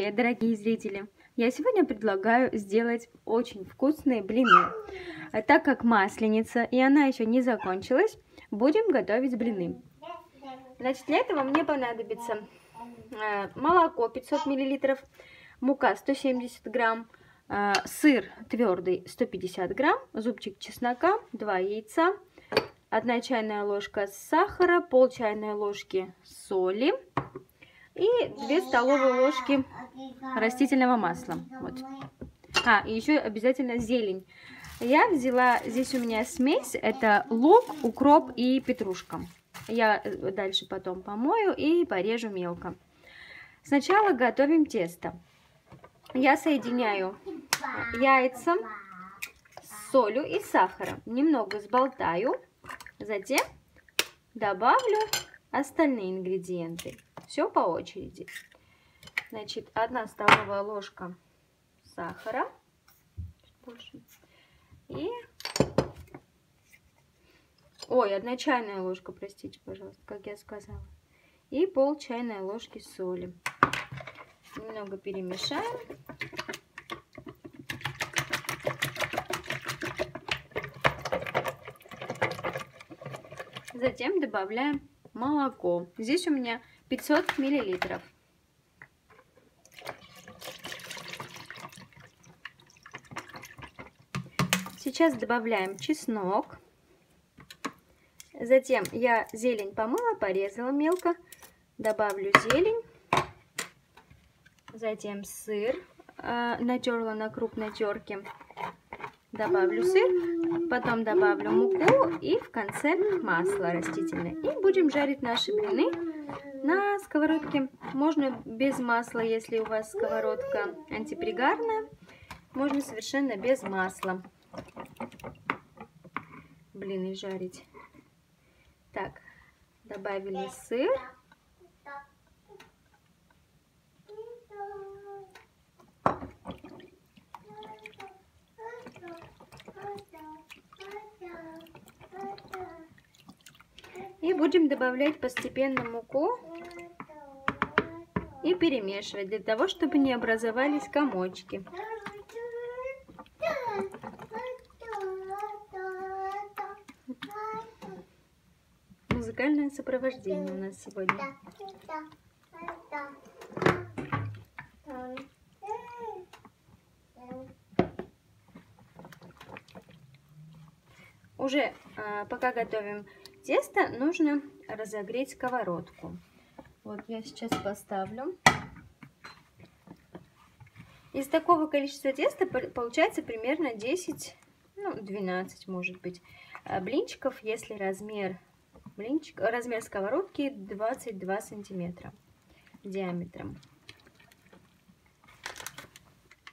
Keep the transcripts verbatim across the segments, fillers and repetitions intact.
Привет, дорогие зрители! Я сегодня предлагаю сделать очень вкусные блины. Так как масленица и она еще не закончилась, будем готовить блины. Значит, для этого мне понадобится молоко пятьсот миллилитров, мука сто семьдесят грамм, сыр твердый сто пятьдесят грамм, зубчик чеснока, два яйца, одна чайная ложка сахара, пол чайной ложки соли и две столовые ложки растительного масла. Вот. А, и еще обязательно зелень. Я взяла, здесь у меня смесь, это лук, укроп и петрушка. Я дальше потом помою и порежу мелко. Сначала готовим тесто. Я соединяю яйца с солью и сахаром. Немного сболтаю, затем добавлю остальные ингредиенты. Все по очереди. Значит, одна столовая ложка сахара. Больше. И... Ой, одна чайная ложка, простите, пожалуйста, как я сказала. И пол чайной ложки соли. Немного перемешаем. Затем добавляем молоко. Здесь у меня пятьсот миллилитров. Сейчас добавляем чеснок. Затем я зелень помыла, порезала мелко. Добавлю зелень. Затем сыр э, натерла на крупной терке. Добавлю сыр, потом добавлю муку и в конце масло растительное. И будем жарить наши блины на сковородке. Можно без масла, если у вас сковородка антипригарная. Можно совершенно без масла блины жарить. Так, добавили сыр. И будем добавлять постепенно муку и перемешивать, для того, чтобы не образовались комочки. Музыкальное сопровождение у нас сегодня. Уже э, пока готовим тесто, нужно разогреть сковородку. Вот я сейчас поставлю. Из такого количества теста получается примерно десять, ну, двенадцать, может быть, блинчиков, если размер, блинчик, размер сковородки двадцать два сантиметра диаметром.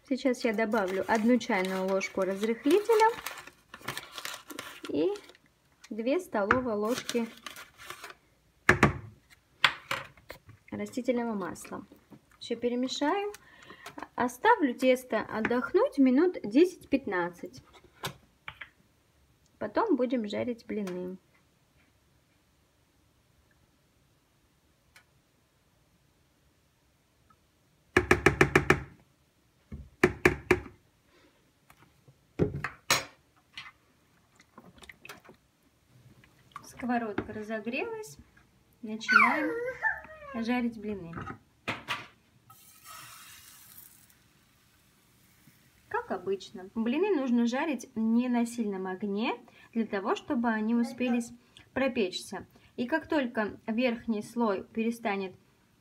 Сейчас я добавлю одну чайную ложку разрыхлителя и две столовые ложки растительного масла. Еще перемешаю. Оставлю тесто отдохнуть минут десять-пятнадцать. Потом будем жарить блины. Сковородка разогрелась. Начинаем жарить блины. Как обычно, блины нужно жарить не на сильном огне, для того, чтобы они успелись пропечься. И как только верхний слой перестанет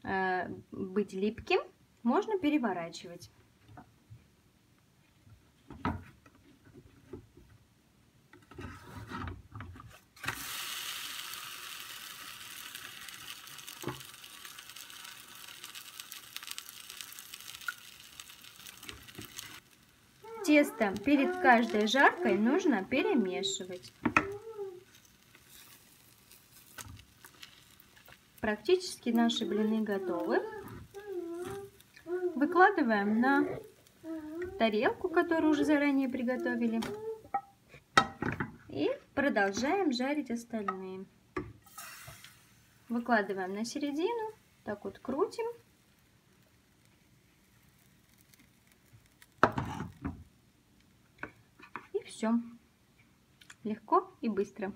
э, быть липким, можно переворачивать. Тесто перед каждой жаркой нужно перемешивать. Практически наши блины готовы. Выкладываем на тарелку, которую уже заранее приготовили. И продолжаем жарить остальные. Выкладываем на середину, так вот крутим. все легко и быстро.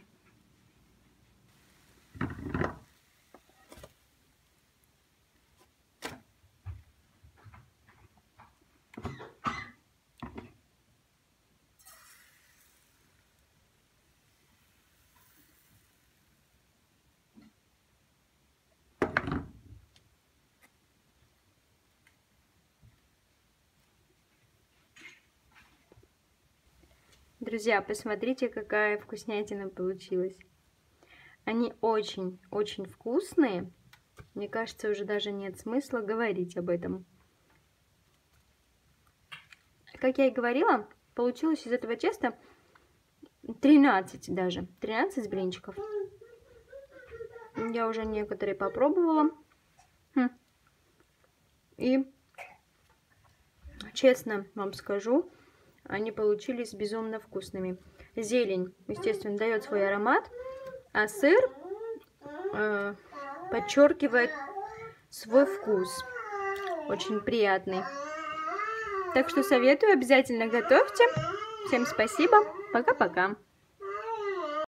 Друзья, посмотрите, какая вкуснятина получилась. Они очень-очень вкусные. Мне кажется, уже даже нет смысла говорить об этом. Как я и говорила, получилось из этого теста тринадцать даже. тринадцать блинчиков. Я уже некоторые попробовала. И, честно вам скажу, они получились безумно вкусными. Зелень, естественно, дает свой аромат, а сыр э, подчеркивает свой вкус. Очень приятный. Так что советую, обязательно готовьте. Всем спасибо. Пока-пока.